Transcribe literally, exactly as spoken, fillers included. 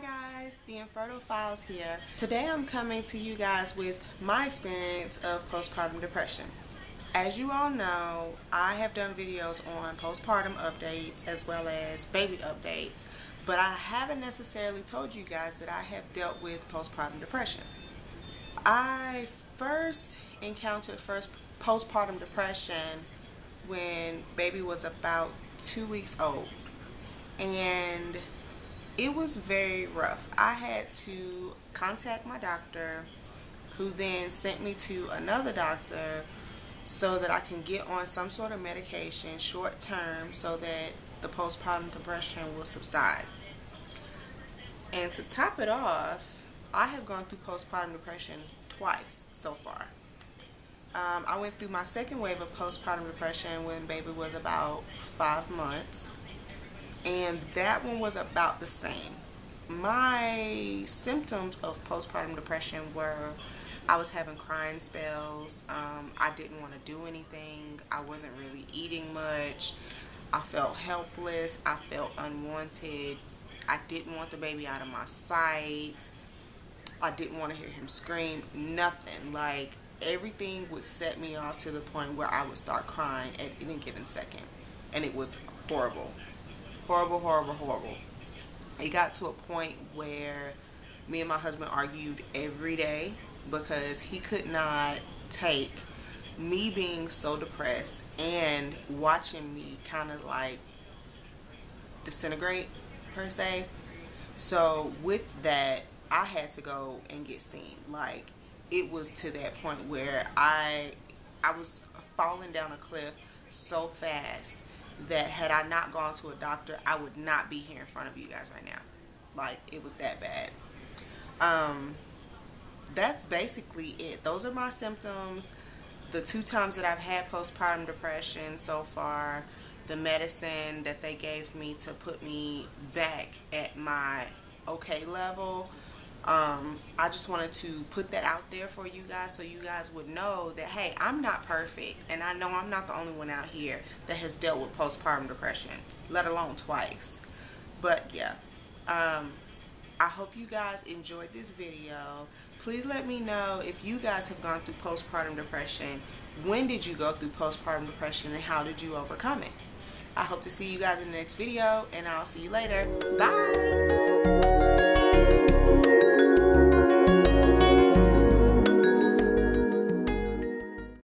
Hi guys, The Infertile Files here. Today I'm coming to you guys with my experience of postpartum depression. As you all know, I have done videos on postpartum updates as well as baby updates, but I haven't necessarily told you guys that I have dealt with postpartum depression. I first encountered first postpartum depression when baby was about two weeks old, and it was very rough. I had to contact my doctor, who then sent me to another doctor so that I can get on some sort of medication short term so that the postpartum depression will subside. And to top it off, I have gone through postpartum depression twice so far. Um, I went through my second wave of postpartum depression when baby was about five months. And that one was about the same. My symptoms of postpartum depression were I was having crying spells, um, I didn't want to do anything, I wasn't really eating much, I felt helpless, I felt unwanted, I didn't want the baby out of my sight, I didn't want to hear him scream, nothing. Like, everything would set me off to the point where I would start crying at any given second, and it was horrible. Horrible, horrible, horrible. It got to a point where me and my husband argued every day because he could not take me being so depressed and watching me kind of like disintegrate, per se. So with that, I had to go and get seen. Like, it was to that point where I, I was falling down a cliff so fast that had I not gone to a doctor, I would not be here in front of you guys right now. Like, it was that bad. Um, that's basically it. Those are my symptoms. The two times that I've had postpartum depression so far, the medicine that they gave me to put me back at my okay level. Um, I just wanted to put that out there for you guys so you guys would know that, hey, I'm not perfect, and I know I'm not the only one out here that has dealt with postpartum depression, let alone twice. But yeah, um, I hope you guys enjoyed this video. Please let me know if you guys have gone through postpartum depression. When did you go through postpartum depression, and how did you overcome it? I hope to see you guys in the next video, and I'll see you later. Bye!